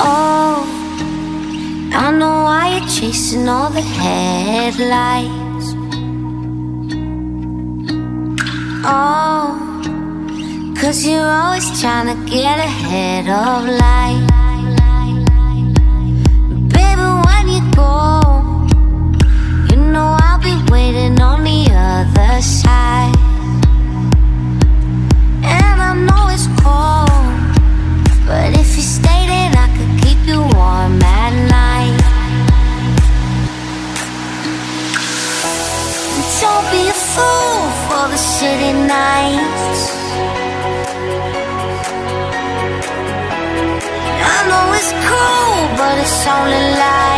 Oh, I know why you're chasing all the headlights. Oh, 'cause you're always trying to get ahead of life. Baby, when you go, you know I'll be waiting on the other side. And I know it's cold, but if you stay, don't be a fool for the city nights. I know it's cruel, but it's only life.